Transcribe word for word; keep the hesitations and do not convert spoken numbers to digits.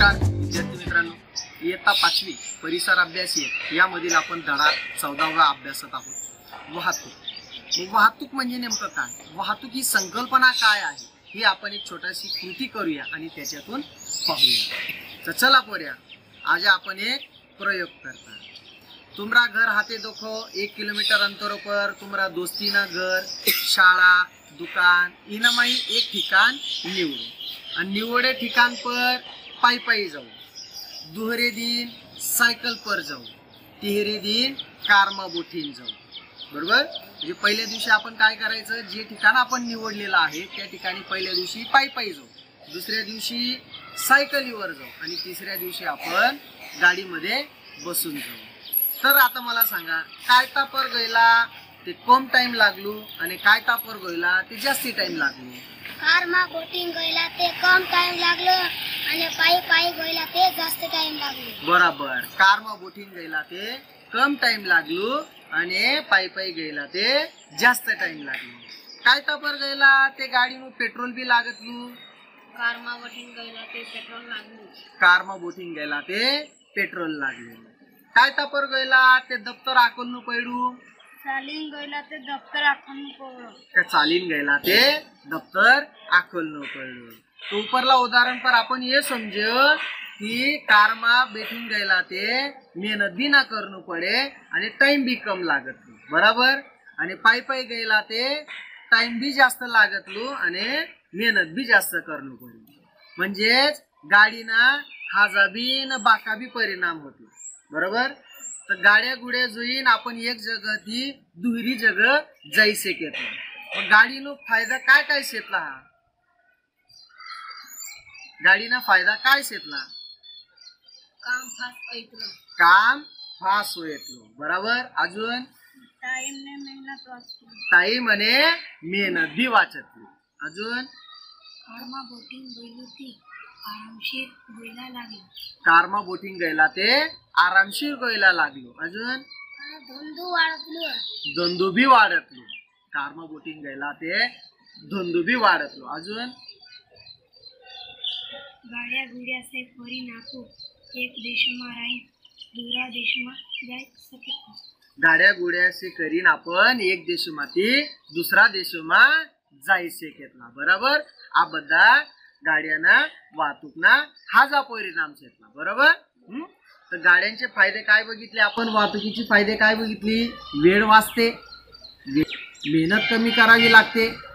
नमस्कार विद्यार्थी मित्रांनो, इयत्ता पाचवी परिसर अभ्यास यामधील आपण धडा चौदावा अभ्यासत आहोत वाहतूक। मग वाहतूक म्हणजे नेमकं काय, वाहतूक ही संकल्पना काय आहे ही आपण एक छोटीशी कृती करूया आणि त्याच्यातून पाहूया। तर चला पोऱ्या, आज आपण एक प्रयोग करता। तुम्हारा घर हाथे देखो एक किलोमीटर अंतरों पर तुम्हारा दोस्ती ना घर, शाला, दुकान इनमा ही एक ठिकान निवड़ो। निवड़े ठिकान पर पाई पाई जाऊ, दुहरे दिन साइकिल पर जाऊ, तिहरे दिन कार में बोठीन जाऊ। बरोबर, पहिल्या दिवशी आपण काय करायचं, जे ठिकाण आपण निवडलेलं आहे त्या ठिकाणी पहिल्या दिवशी पाई पाई जाऊ, दुसऱ्या दिवशी सायकलीवर जाऊ आणि तिसऱ्या दिवशी आपण गाडीमध्ये बसून जाऊ। तर आता मला सांगा, काय तापर गेला ते कम टाइम लागलो आणि काय तापर गेला ते जास्ती टाइम लागलो। कार मा बोटिंग गईला ते कम टाइम लागलो आणि पायी पायी गईला ते जास्त टाइम लागलो। बराबर, कार मा बोटिंग गईला ते कम टाइम लागलो आणि पायी पायी गईला ते जास्त टाइम लागलो। काय तापर गईला ते गाडीनु पेट्रोल भी लागतलो। कार मा बोटिंग गईला ते पेट्रोल लागलो। कार मा बोटिंग गईला ते पेट्रोल लागलो। काय तापर गईला ते दफ्तर आकलनु पडू। चालीन गईला ते दफ्तर आखलनु पडलो। चालीन गईला ते दफ्तर आखलनु पडलो। तो ऊपरला उदाहरण पर अपन ये समझे कि कार में बैठून गईला ते मेहनत भी ना करनु पड़े और टाइम भी कम लागत। बराबर, और पाई पाई गईला ते टाइम भी जास्त लागतलो और मेहनत भी जास्त करनु पडली। म्हणजे गाडीना हाजा भी न बाका भी परिणाम होतो। बराबर, तो गाड्या गुड्या जोईन आपण एक जगह थी दुहरी जगह जाई शकतो। गाड़ी नो फायदा काय काय शेतला, गाड़ी ना फायदा काय शेतला, काम फास्ट होयतलो, काम फास्ट होयतलो। बराबर, अजून टाइम ने मेहनत वाचली, टाइम ने मेहनत भी वाचतली। अजून कारमा बोटिंग गईली ती आरामशीर गईला लागली। कारमा बोटिंग गईला ते आरामशीर गोयला लागलो। अजून धंदू वाढतलो, धंदू भी वाढतलो। कारमा बोटिंग गेला ते धंदू भी वाढतलो। अजून गाड्या गुड्या से फरी नाकू एक देश में राही दूसरा देश में जाई सकतो। गाड्या गुड्या से करीन आपण एक देश माती दुसरा देश में जाई शकतो। बराबर, आ बदा गाड्याना वाहतूकना हाजा परिणाम शेतला। बरोबर, हं? तर गाड्यांचे फायदे काय बघितले आपण, वाहतुकीचे फायदे काय बघितली, वेळ वाचते, मेहनत कमी करावी लागते,